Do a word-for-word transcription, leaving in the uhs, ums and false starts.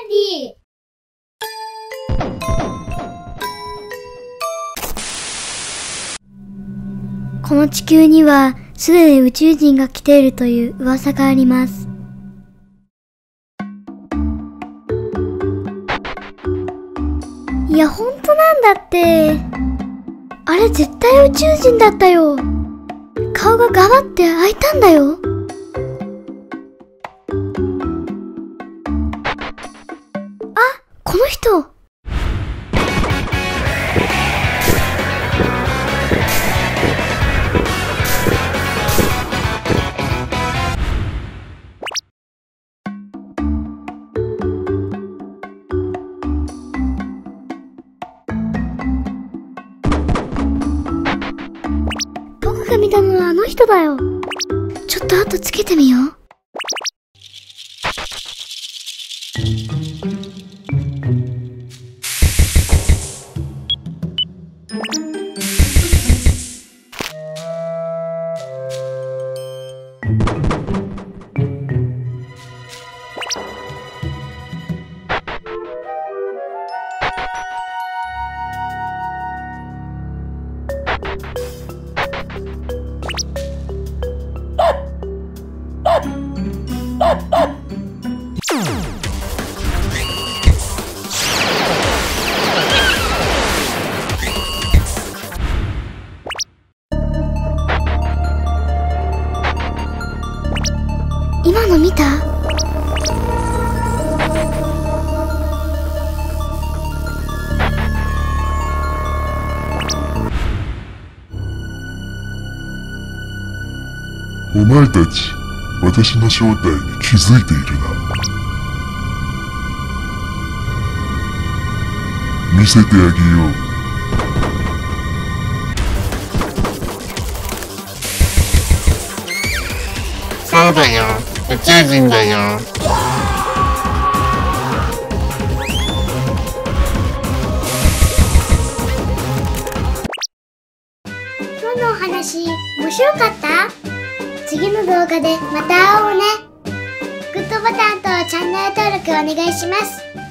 ンディー。この地球にはすでに宇宙人が来ているという噂があります。いや、ほんとなんだって。あれ絶対宇宙人だったよ。顔がガバって開いたんだよ。あ、この人。僕が見たのはあの人だよ。ちょっと後つけてみよう。今の見た？お前たち、私の正体に気づいているな。見せてあげよう。そうだよ、宇宙人だよ。今日のお話面白かった？次の動画でまた会おうね。グッドボタンとチャンネル登録お願いします。